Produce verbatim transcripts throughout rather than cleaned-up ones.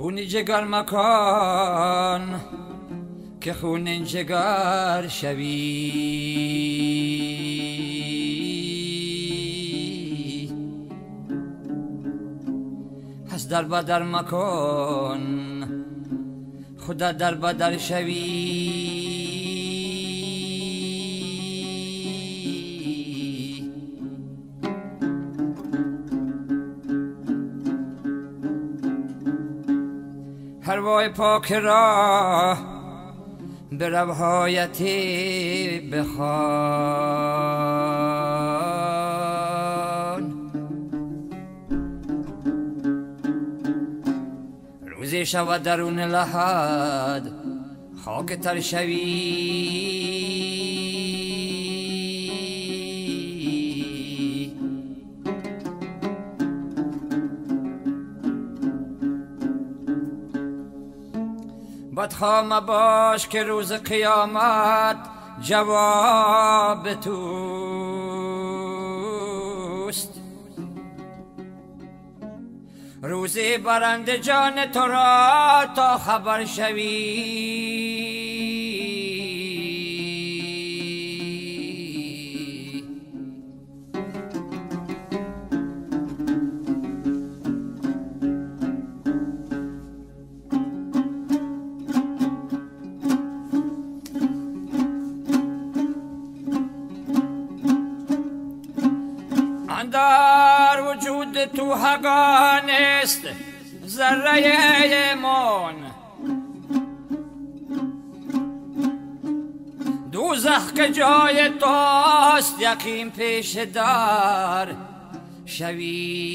خونی جگر مکان که خون جگر شوی، پس در بدر مکان خدا در بدر شوی. هروای پاک را به روحایتی بخوان، روزی شود درون لحد خاک تر شوی. بدخواه باش که روز قیامت جواب توست، روزی برنده جان تو را تا خبر شوی. اندر وجود تو حقان است ذره ایمان، دوزخ که جای توست یقین پیش در شوی.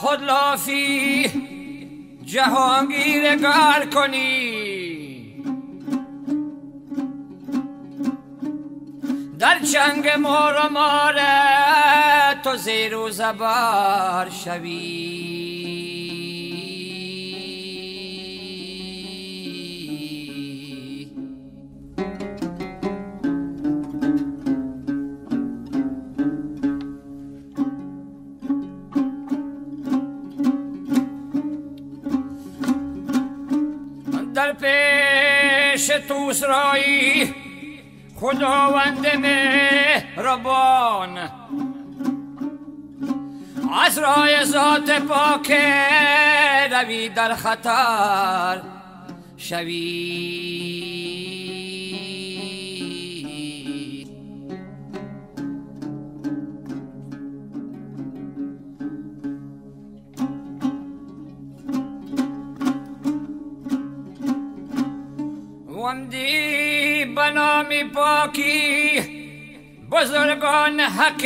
خود لافی جهانگیر گر کنی، در چنگ مار و ماره تو زیر و زبر شوی. در پیش تو سرایی خداوند مهربان، از راه ذات پاک روی در خطر شوی. ومدی بنامی پاکی بزرگان حق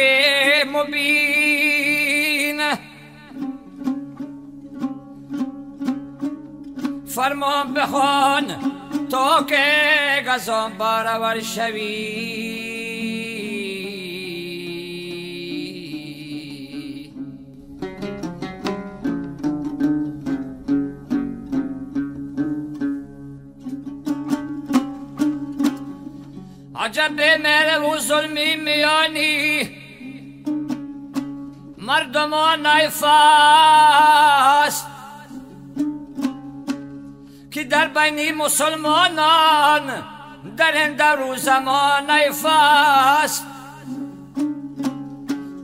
مبین، فرمان بخوان تا که گزان برآور شوی. عجب مهر و ظلمی میانی مردمان ایفاست، که در بین مسلمانان در اندر و زمان ایفاست.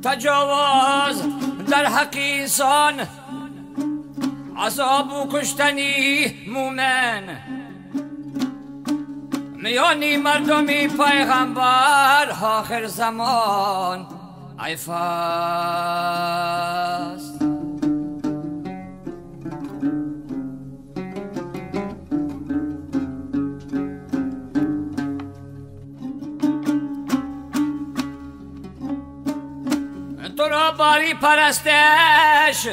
تجاوز در حق انسان، عذاب و کشتنی مومن، میانی مردمی پیغمبر آخر زمان ایفاست. تو را باری پرستش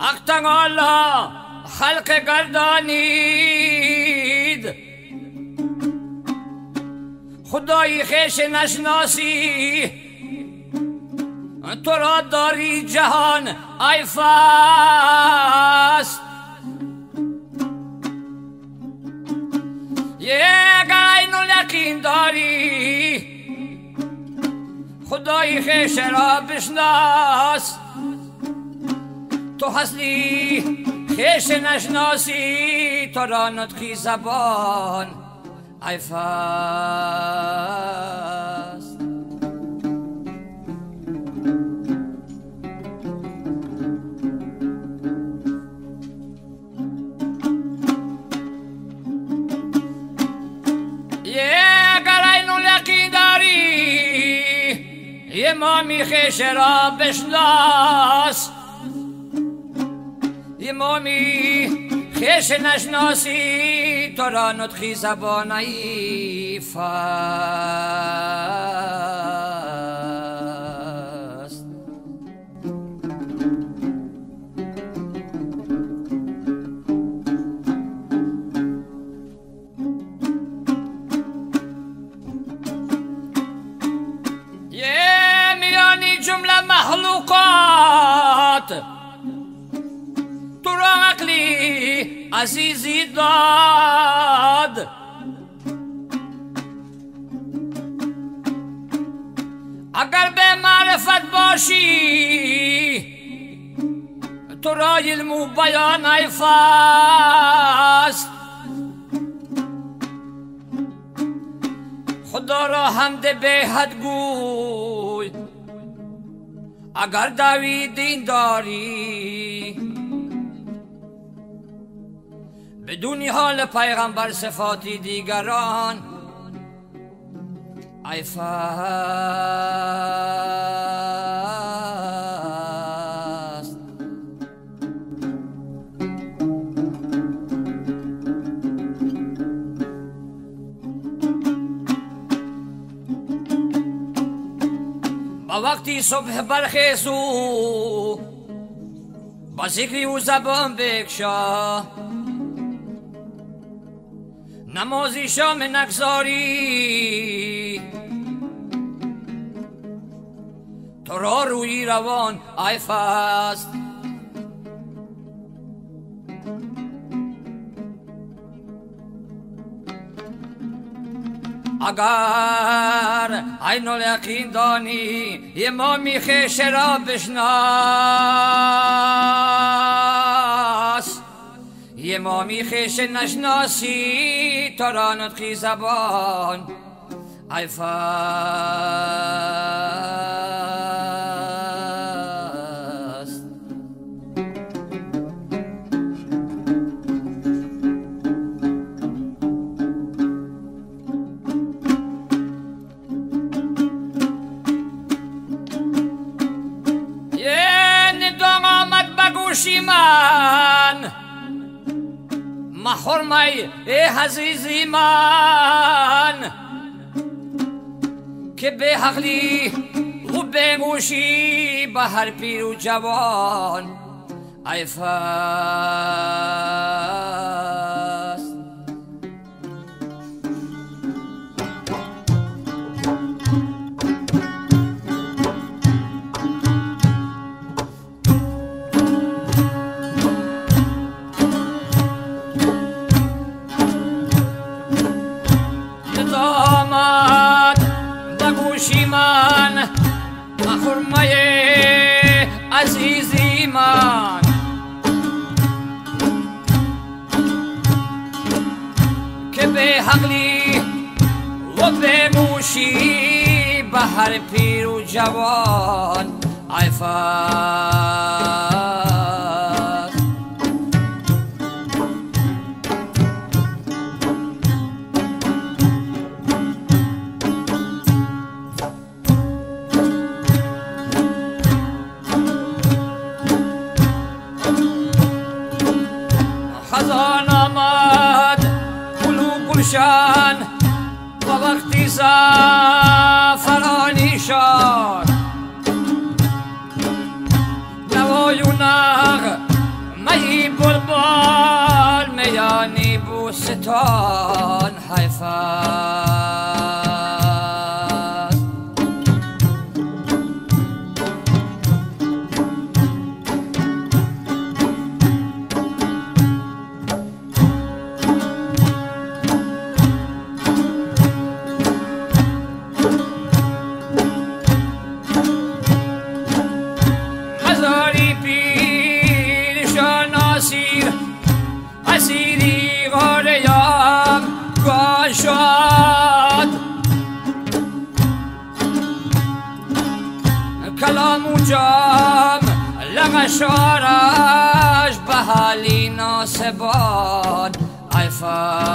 اکتنگ الله خلق گردانید، خدای خیش نشناسی تو را داری جهان ای فاس یک عین یقین داری خدای خویش را بشناس تو هستی خویش نشناسی تو را نطقی زبان ای فاس امامی خیش را بشناس امامی خیش نشناسی تو را نطقی زبان ای فاست جمله مخلوقات تو را عقلی عزیزی داد اگر به معرفت باشی تو را علم و بیان ای فاست خدا را حمد به حد گوی اگر دعوی دین داری بدون حال پیغمبر صفاتی دیگران ای فاست با وقتی صبح برخیزو با ذکری و زبان بکشا نمازی شام نگذاری تو را روی روان ای فاست اگر عین الیقین دانی امامی خویش را بشناس امامی خویش نشناسی تو را نطقی زبان ای فاست من محرمه ای عزیزی من که به حقلی و به گوشی به هر پیر و جوان ای فاست من خرمه عزیزی من که به حقلی و به موشی به هر پیر و جوان ای فاست شان با وقتی زفرانی شان نوای و نغ می بلبل میانی بوستان حیفاست جام لغشارش به حالی ناسبان ایفاز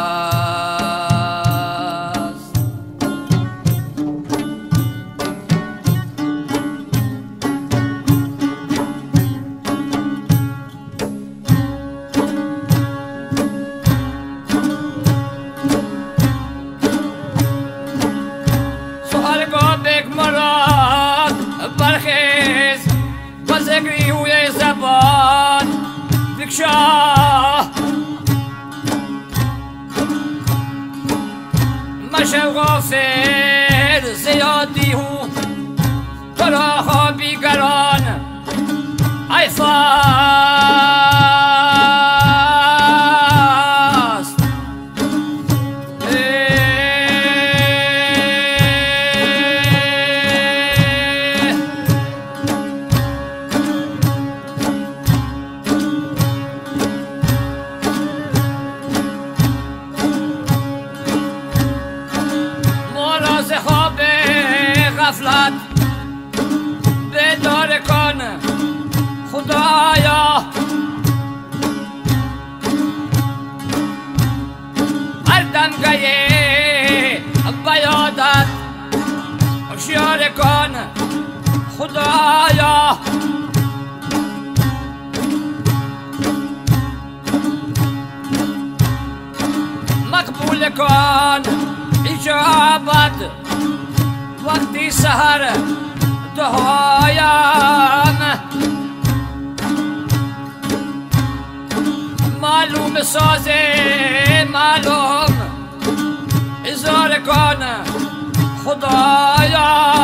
سوال گو دیگ مراد برخیز بزگری اوی زبان بکشا مشو غافر زیادی ہوں پناہ بیگران ایفاز غفلت بیدار کن خدایا هر دمگه بیادت هوشیار کن خدایا مقبول کن اجابت وقتی سحر دهایم معلوم سازه معلوم ازار کن خدایا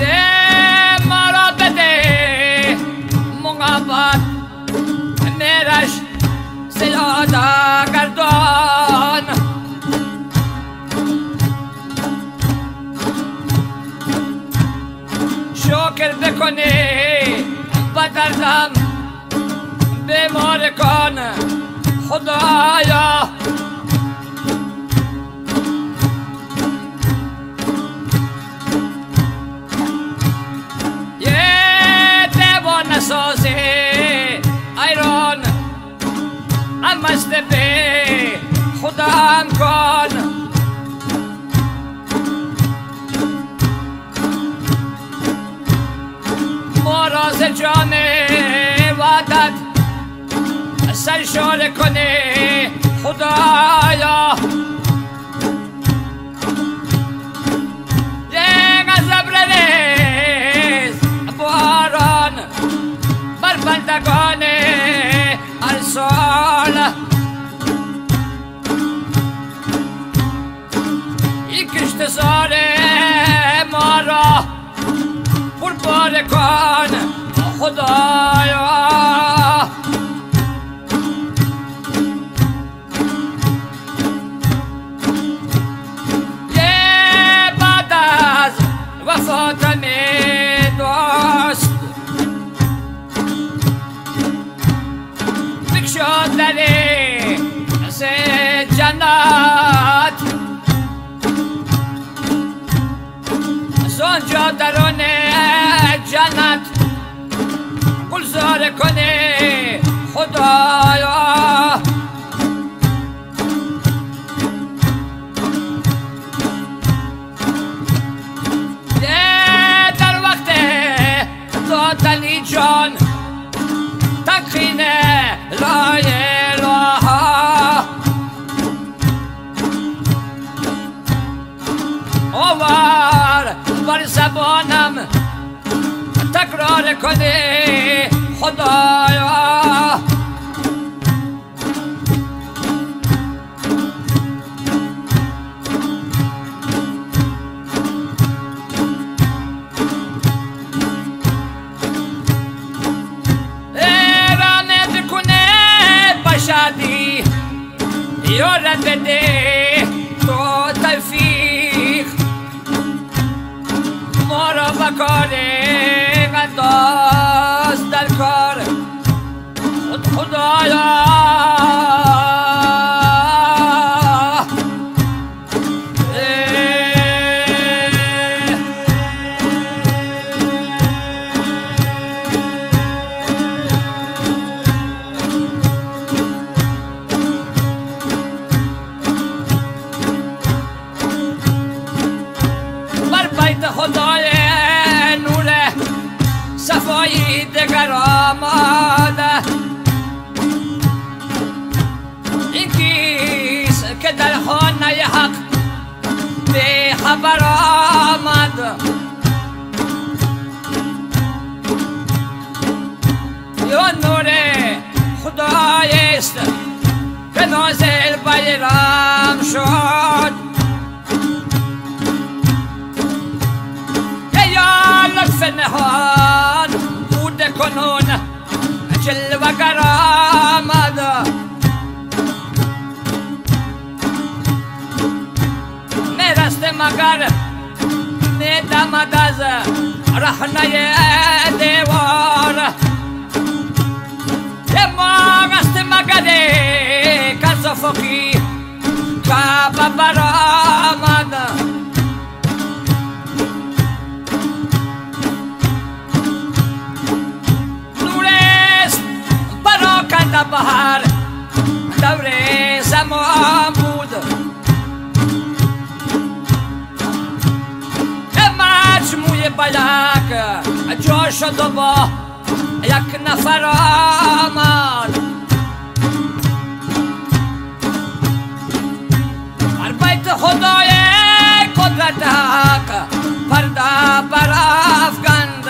ده مرا بده مغبت میرش زیاده گردان شکر بکنی بدردم بیمار کن خدایا یه دیوانه سازی ایران مست به خودم کن مراز جان وعدت سرشار کنه خدایا یه غضب ریز باران بر بندگان ارسال این کشت زار ما را پربار کن خدایا یه بعد از وفاتم دوست شد دلی از جنت از آنجا درون جنت گلزار کنی خدایا ده در وقت دادنی جان تقینه لا إله عمر بر زبانم تکرار کنی خدایا شادی یارت بده تو تفیق ما را بکار قداز در کار خدایا خدای است که نازل پیغام شد، که یا لطف نهان بوده کنون جلوه‌گر آمد. نرسته مگر ندامد از رهنه دیوار، مغست مگده که صفقی کعبه برآمد. نورست پراکنده بهر دور زمان بود، مجموعه بلک جا شد با یک نفر آمد. بر بیت خدای قدرت حق پرده برافگند،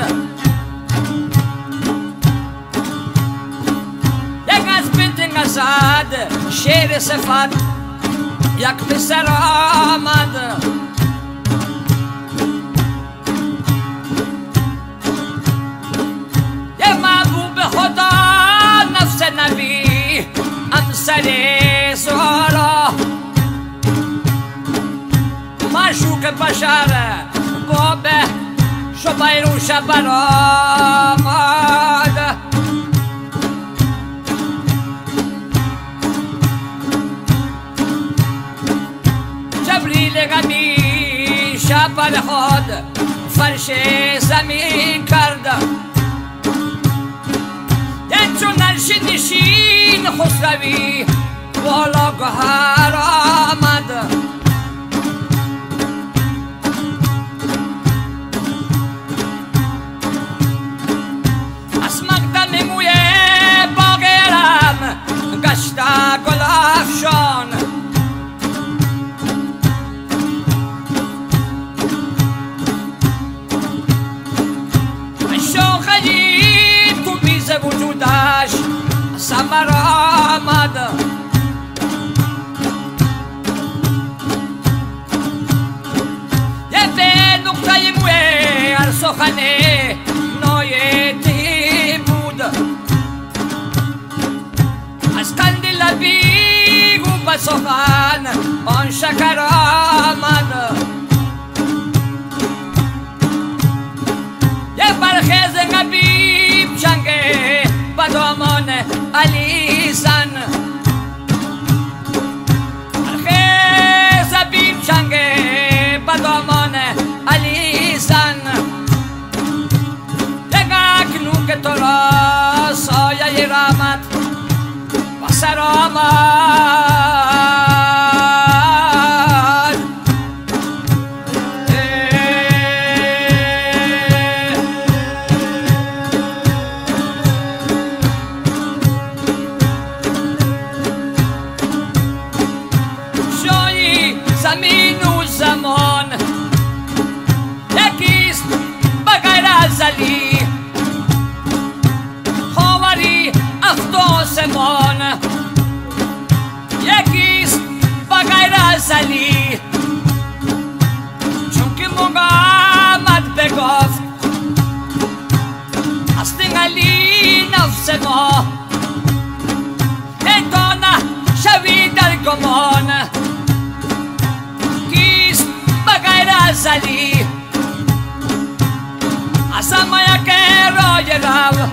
یک از بنت نژاد شیر صفت یک پسر آمد. نبی امسر سهارا معشوق بشر باب شبیروش برآمد. جبریل غمی شب بر خود فرش زمین کرد، چون نرشد نشین خسروی بالا گوهر آمد. از مقدم موی باغرم گشته گل افشان، شاخه‌ای تو بیز وجودش ثمر آمد. یه به نقطه موی هر سخن نایتی بود، از قند لبی و به سخن آن شکر آمد. یه برخیز نبیب جنگه بدامان علی زن، برخیز نبیب جنگه بدامان علی زن. دگه کنو که تو را سایه رحمت و سر آمد. خاوری افت آسمان یکیست بغیر از علی، چون که مقامت بگفت هست علی نفس ما، تا نه شوی در گمان کیست بغیر از علی. اسمایا که رای رو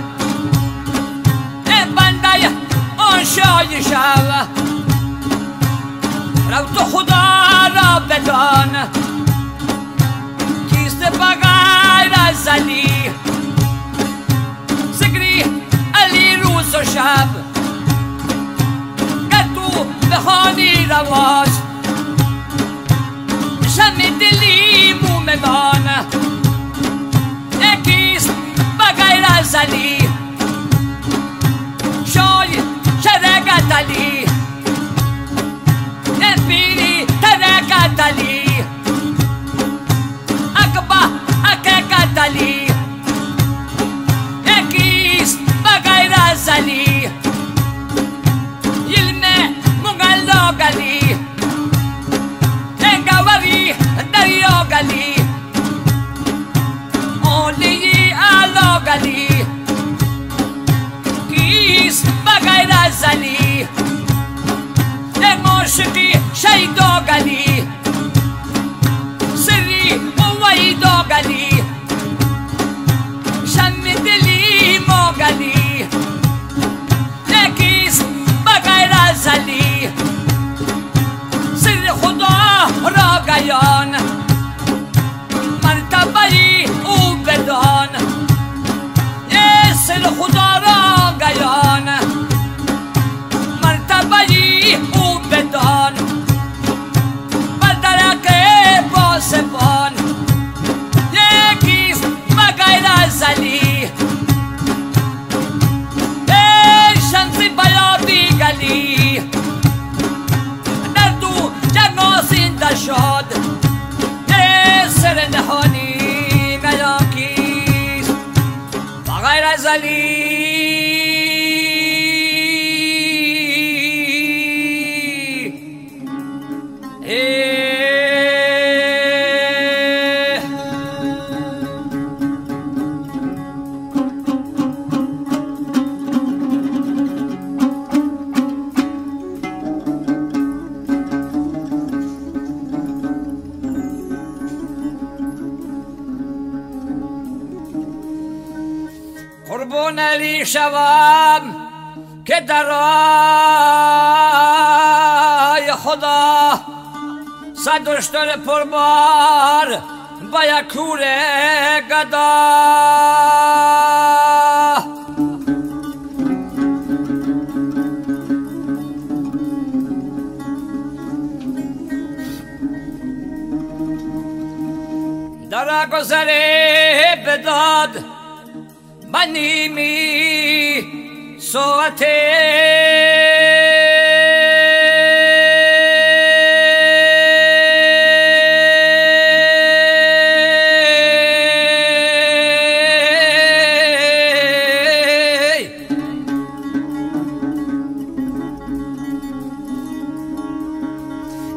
ای بنده آن شای شو، رو تو خدا را بدان کیست بغیر از علی. ذکری علی روز و شب که تو به خانی رواش، شم دلی مومنان بغیر از علی. شای شرکت علی نفیری ترکت علی، اکبه حقیقت علی یکیست بغیر از علی. المرسلين إيه قربون علی شوم که در راه خدا صد اشتر پربار با یک کور گدا در گذر بداد بنی می سوته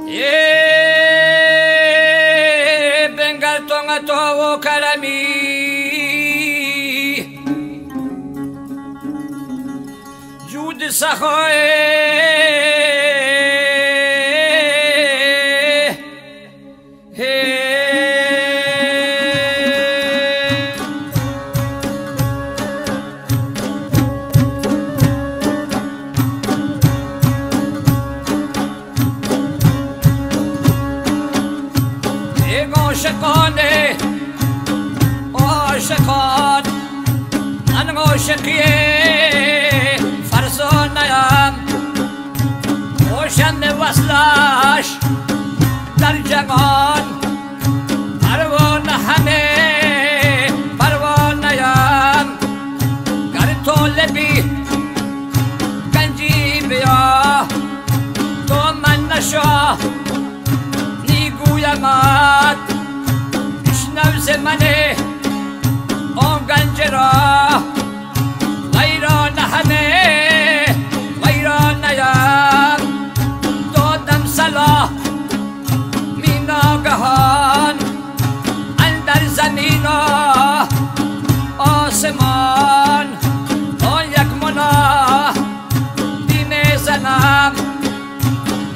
ای بنگر تونگا تو کرمی جود سخای ایک عاشقان عاشقان ان عاشقیه شن وصلش در جهان پروانه همه پروانه ام گر طالبی گنجی بیا تو من نشا نیگویمت بشنو ز منه آن گنج را غیرانه همه آسمان آن یک منا دین زنم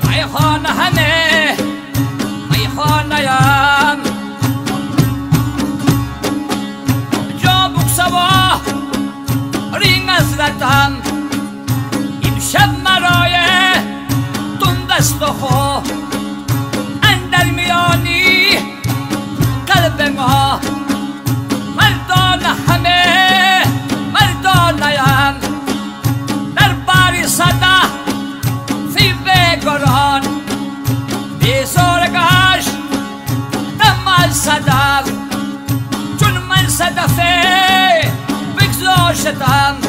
میخان همه میخانیم جا بکسوا رین حضرتم این شب مرای تون دست خو اندر میانی قلب ما صدف چون من صدفه بگذاشتم